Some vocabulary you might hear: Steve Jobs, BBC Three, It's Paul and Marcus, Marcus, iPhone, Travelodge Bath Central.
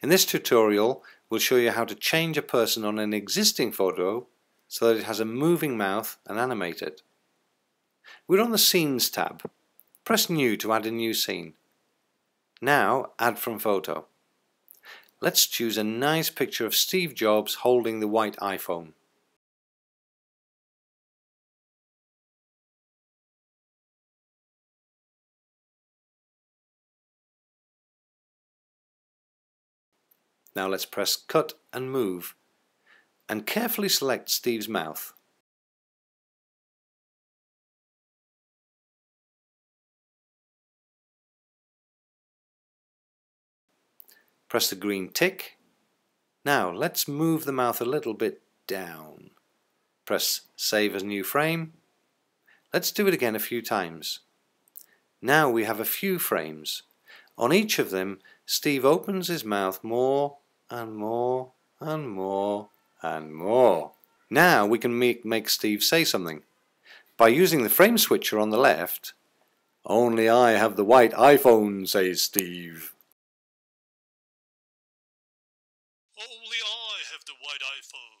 In this tutorial, we'll show you how to change a person on an existing photo so that it has a moving mouth and animate it. We're on the Scenes tab. Press New to add a new scene. Now, Add from Photo. Let's choose a nice picture of Steve Jobs holding the white iPhone. Now let's press Cut and Move, and carefully select Steve's mouth. Press the green tick. Now let's move the mouth a little bit down. Press Save as New Frame. Let's do it again a few times. Now we have a few frames. On each of them, Steve opens his mouth more and more and more and more. Now we can make Steve say something. By using the frame switcher on the left, "Only I have the white iPhone," says Steve. "Only I have the white iPhone."